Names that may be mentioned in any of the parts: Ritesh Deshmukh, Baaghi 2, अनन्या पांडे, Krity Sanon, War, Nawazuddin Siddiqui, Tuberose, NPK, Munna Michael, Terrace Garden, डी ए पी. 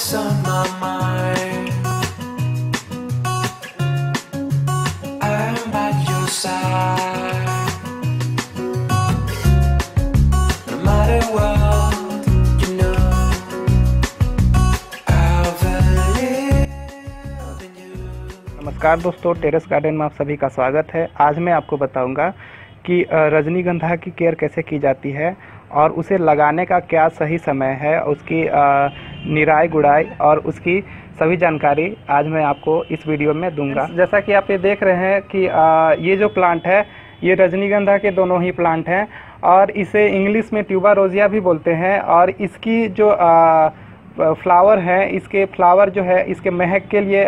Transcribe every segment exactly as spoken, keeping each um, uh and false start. voice on my mind. I'm at your side. No matter what, you know, I'll believe in you. नमस्कार दोस्तों, terrace garden में आप सभी का स्वागत है। आज मैं आपको बताऊंगा कि रजनीगंधा की केयर कैसे की जाती है और उसे लगाने का क्या सही समय है, उसकी निराई गुड़ाई और उसकी सभी जानकारी आज मैं आपको इस वीडियो में दूंगा। जैसा कि आप ये देख रहे हैं कि ये जो प्लांट है ये रजनीगंधा के दोनों ही प्लांट हैं और इसे इंग्लिश में ट्यूबरोजिया भी बोलते हैं। और इसकी जो फ्लावर हैं, इसके फ्लावर जो है इसके महक के लिए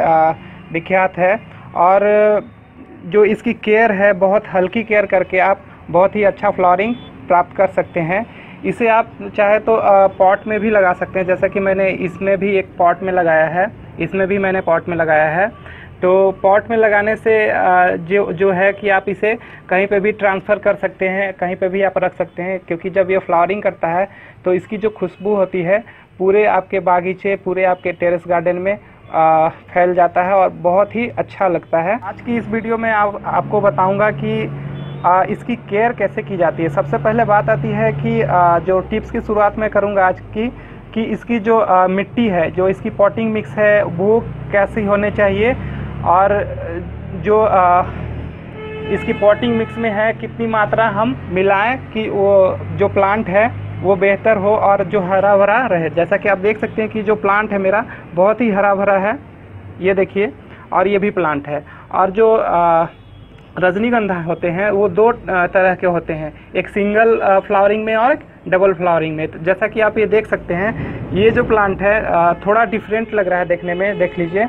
विख्यात है। और जो इसकी केयर है, बहुत हल्की केयर करके आप बहुत ही अच्छा फ्लावरिंग प्राप्त कर सकते हैं। इसे आप चाहे तो पॉट में भी लगा सकते हैं, जैसा कि मैंने इसमें भी एक पॉट में लगाया है, इसमें भी मैंने पॉट में लगाया है। तो पॉट में लगाने से जो जो है कि आप इसे कहीं पे भी ट्रांसफ़र कर सकते हैं, कहीं पे भी आप रख सकते हैं, क्योंकि जब ये फ्लावरिंग करता है तो इसकी जो खुशबू होती है पूरे आपके बागीचे, पूरे आपके टेरेस गार्डन में आ, फैल जाता है और बहुत ही अच्छा लगता है। आज की इस वीडियो में आप, आपको बताऊंगा कि आ, इसकी केयर कैसे की जाती है। सबसे पहले बात आती है कि आ, जो टिप्स की शुरुआत मैं करूंगा आज की, कि इसकी जो आ, मिट्टी है, जो इसकी पॉटिंग मिक्स है वो कैसी होने चाहिए और जो आ, इसकी पॉटिंग मिक्स में है कितनी मात्रा हम मिलाएं कि वो जो प्लांट है वो बेहतर हो और जो हरा भरा रहे। जैसा कि आप देख सकते हैं कि जो प्लांट है मेरा बहुत ही हरा भरा है, ये देखिए, और ये भी प्लांट है। और जो आ, रजनीगंधा होते हैं वो दो तरह के होते हैं, एक सिंगल फ्लावरिंग में और एक डबल फ्लावरिंग में। तो जैसा कि आप ये देख सकते हैं, ये जो प्लांट है थोड़ा डिफरेंट लग रहा है देखने में, देख लीजिए,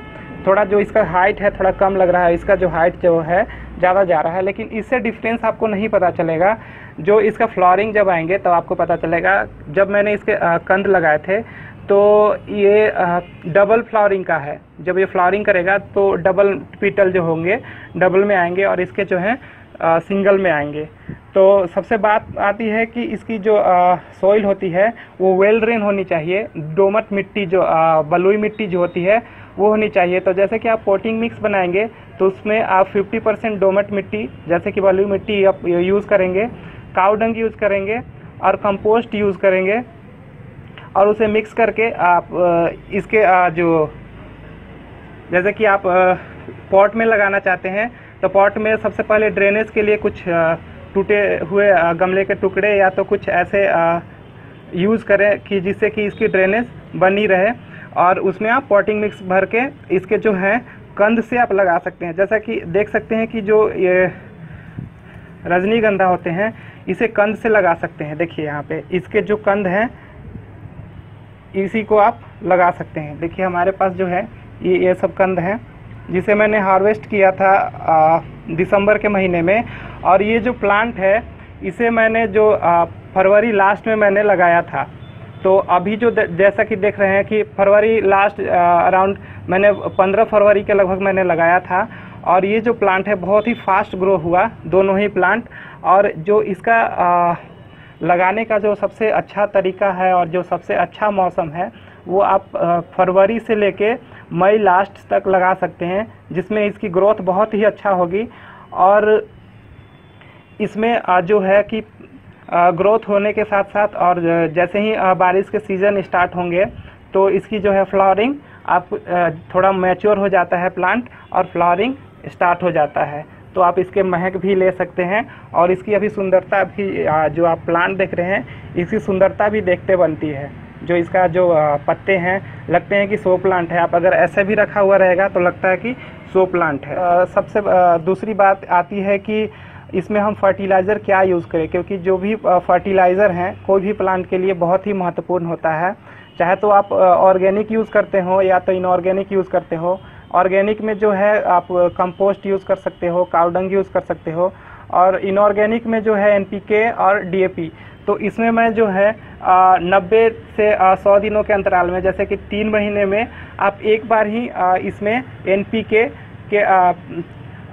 थोड़ा जो इसका हाइट है थोड़ा कम लग रहा है, इसका जो हाइट जो है ज़्यादा जा रहा है, लेकिन इससे डिफरेंस आपको नहीं पता चलेगा। जो इसका फ्लावरिंग जब आएंगे तब तो आपको पता चलेगा। जब मैंने इसके कंद लगाए थे तो ये डबल फ्लावरिंग का है, जब ये फ्लावरिंग करेगा तो डबल पीटल जो होंगे डबल में आएंगे और इसके जो हैं सिंगल में आएंगे। तो सबसे बात आती है कि इसकी जो सॉइल होती है वो वेल ड्रेन होनी चाहिए, दोमट मिट्टी जो आ, बलुई मिट्टी जो होती है वो होनी चाहिए। तो जैसे कि आप पोटिंग मिक्स बनाएंगे तो उसमें आप पचास परसेंट दोमट मिट्टी, जैसे कि बलुई मिट्टी आप यूज़ करेंगे, काऊ डंग यूज़ करेंगे और कंपोस्ट यूज़ करेंगे और उसे मिक्स करके आप इसके जो जैसे कि आप पॉट में लगाना चाहते हैं तो पॉट में सबसे पहले ड्रेनेज के लिए कुछ टूटे हुए गमले के टुकड़े या तो कुछ ऐसे यूज़ करें कि जिससे कि इसकी ड्रेनेज बनी रहे। और उसमें आप पॉटिंग मिक्स भर के इसके जो हैं कंद से आप लगा सकते हैं। जैसा कि देख सकते हैं कि जो ये रजनीगंधा होते हैं इसे कंद से लगा सकते हैं। देखिए यहाँ पे इसके जो कंद हैं इसी को आप लगा सकते हैं। देखिए हमारे पास जो है ये ये सब कंद हैं जिसे मैंने हार्वेस्ट किया था आ, दिसंबर के महीने में। और ये जो प्लांट है इसे मैंने जो आ, फरवरी लास्ट में मैंने लगाया था। तो अभी जो जैसा कि देख रहे हैं कि फरवरी लास्ट अराउंड मैंने पंद्रह फरवरी के लगभग मैंने लगाया था। और ये जो प्लांट है बहुत ही फास्ट ग्रो हुआ, दोनों ही प्लांट। और जो इसका आ, लगाने का जो सबसे अच्छा तरीका है और जो सबसे अच्छा मौसम है वो आप फरवरी से लेके मई लास्ट तक लगा सकते हैं, जिसमें इसकी ग्रोथ बहुत ही अच्छा होगी। और इसमें जो है कि ग्रोथ होने के साथ साथ और जैसे ही बारिश के सीज़न स्टार्ट होंगे तो इसकी जो है फ्लावरिंग आप थोड़ा मैच्योर हो जाता है प्लांट और फ्लावरिंग स्टार्ट हो जाता है। तो आप इसके महक भी ले सकते हैं और इसकी अभी सुंदरता भी, जो आप प्लांट देख रहे हैं इसकी सुंदरता भी देखते बनती है। जो इसका जो पत्ते हैं लगते हैं कि सो प्लांट है, आप अगर ऐसे भी रखा हुआ रहेगा तो लगता है कि सो प्लांट है। आ, सबसे आ, दूसरी बात आती है कि इसमें हम फर्टिलाइज़र क्या यूज़ करें, क्योंकि जो भी फर्टिलाइज़र हैं कोई भी प्लांट के लिए बहुत ही महत्वपूर्ण होता है। चाहे तो आप ऑर्गेनिक यूज़ करते हो या तो इनऑर्गेनिक यूज़ करते हो। ऑर्गेनिक में जो है आप कंपोस्ट यूज़ कर सकते हो, काउडंग यूज़ कर सकते हो। और इनऑर्गेनिक में जो है एन पी के और डी ए पी। तो इसमें मैं जो है नब्बे से सौ दिनों के अंतराल में, जैसे कि तीन महीने में, आप एक बार ही आ, इसमें एन पी के के आ,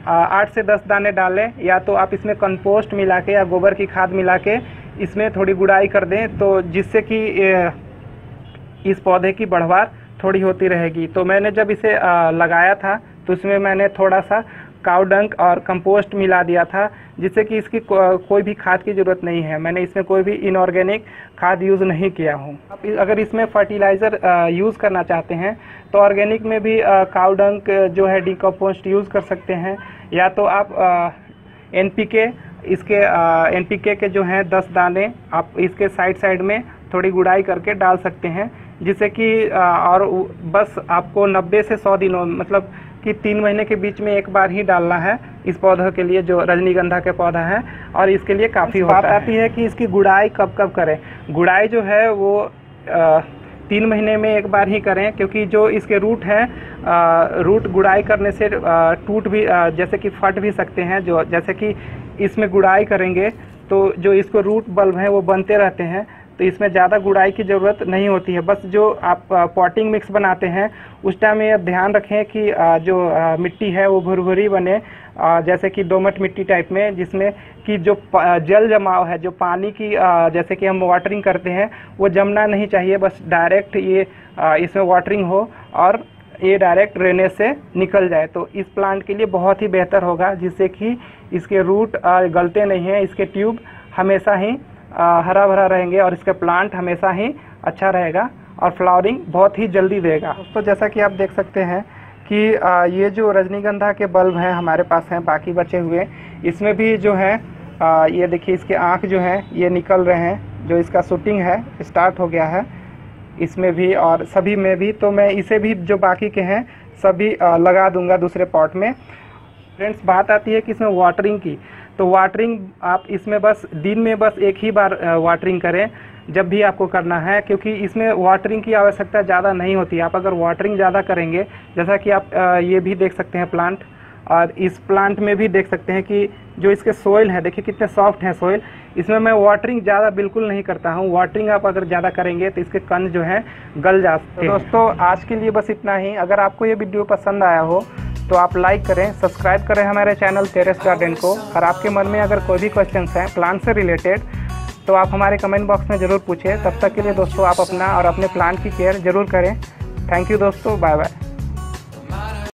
आठ से दस दाने डालें, या तो आप इसमें कंपोस्ट मिला के या गोबर की खाद मिला के इसमें थोड़ी गुड़ाई कर दें, तो जिससे कि इस पौधे की बढ़वार थोड़ी होती रहेगी। तो मैंने जब इसे आ, लगाया था तो उसमें मैंने थोड़ा सा काऊ डंक और कंपोस्ट मिला दिया था, जिससे कि इसकी को, कोई भी खाद की ज़रूरत नहीं है। मैंने इसमें कोई भी इनऑर्गेनिक खाद यूज़ नहीं किया हूँ। आप अगर इसमें फर्टिलाइज़र यूज़ करना चाहते हैं तो ऑर्गेनिक में भी काऊ डंक जो है डी कंपोस्ट यूज़ कर सकते हैं, या तो आप एनपीके इसके एनपीके के जो हैं दस दाने आप इसके साइड साइड में थोड़ी गुड़ाई करके डाल सकते हैं, जिससे कि और बस आपको नब्बे से सौ दिनों मतलब कि तीन महीने के बीच में एक बार ही डालना है इस पौधे के लिए, जो रजनीगंधा के पौधा है और इसके लिए काफ़ी बात आती है कि इसकी गुड़ाई कब कब करें। गुड़ाई जो है वो आ, तीन महीने में एक बार ही करें, क्योंकि जो इसके रूट हैं रूट गुड़ाई करने से आ, टूट भी आ, जैसे कि फट भी सकते हैं। जो जैसे कि इसमें गुड़ाई करेंगे तो जो इसको रूट बल्ब हैं वो बनते रहते हैं, तो इसमें ज़्यादा गुड़ाई की ज़रूरत नहीं होती है। बस जो आप पॉटिंग मिक्स बनाते हैं उस टाइम ये ध्यान रखें कि जो मिट्टी है वो भुरभुरी बने, जैसे कि दोमट मिट्टी टाइप में, जिसमें कि जो जल जमाव है जो पानी की जैसे कि हम वाटरिंग करते हैं वो जमना नहीं चाहिए, बस डायरेक्ट ये इसमें वाटरिंग हो और ये डायरेक्ट ड्रेनेज से निकल जाए। तो इस प्लांट के लिए बहुत ही बेहतर होगा, जिससे कि इसके रूट गलते नहीं हैं, इसके ट्यूब हमेशा ही आ, हरा भरा रहेंगे और इसका प्लांट हमेशा ही अच्छा रहेगा और फ्लावरिंग बहुत ही जल्दी देगा। तो जैसा कि आप देख सकते हैं कि आ, ये जो रजनीगंधा के बल्ब हैं हमारे पास हैं बाकी बचे हुए, इसमें भी जो है आ, ये देखिए इसके आँख जो हैं ये निकल रहे हैं, जो इसका शूटिंग है स्टार्ट हो गया है इसमें भी और सभी में भी। तो मैं इसे भी जो बाकी के हैं सभी आ, लगा दूंगा दूसरे पॉट में। फ्रेंड्स बात आती है कि इसमें वाटरिंग की, तो वाटरिंग आप इसमें बस दिन में बस एक ही बार वाटरिंग करें जब भी आपको करना है, क्योंकि इसमें वाटरिंग की आवश्यकता ज़्यादा नहीं होती। आप अगर वाटरिंग ज़्यादा करेंगे, जैसा कि आप ये भी देख सकते हैं प्लांट, और इस प्लांट में भी देख सकते हैं कि जो इसके सोइल है देखिए कितने सॉफ्ट हैं सोइल, इसमें मैं वाटरिंग ज़्यादा बिल्कुल नहीं करता हूँ। वाटरिंग आप अगर ज़्यादा करेंगे तो इसके कंद जो हैं गल जाते हैं। दोस्तों आज के लिए बस इतना ही। अगर आपको ये वीडियो पसंद आया हो तो आप लाइक करें, सब्सक्राइब करें हमारे चैनल टेरेस गार्डन को, और आपके मन में अगर कोई भी क्वेश्चंस हैं प्लांट से रिलेटेड तो आप हमारे कमेंट बॉक्स में ज़रूर पूछें। तब तक के लिए दोस्तों आप अपना और अपने प्लांट की केयर ज़रूर करें। थैंक यू दोस्तों, बाय बाय।